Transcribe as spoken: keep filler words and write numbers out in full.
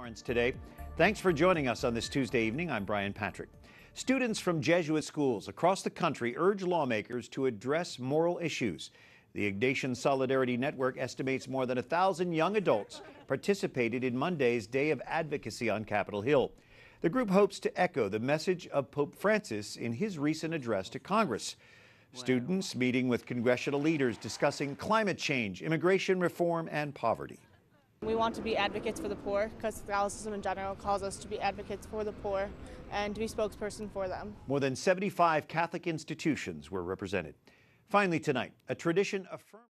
Lawrence today. Thanks for joining us on this Tuesday evening. I'm Brian Patrick. Students from Jesuit schools across the country urge lawmakers to address moral issues. The Ignatian Solidarity Network estimates more than a thousand young adults participated in Monday's Day of Advocacy on Capitol Hill. The group hopes to echo the message of Pope Francis in his recent address to Congress. Students meeting with congressional leaders discussing climate change, immigration reform, and poverty. We want to be advocates for the poor because Catholicism in general calls us to be advocates for the poor and to be spokesperson for them. More than seventy-five Catholic institutions were represented. Finally tonight, a tradition affirmed.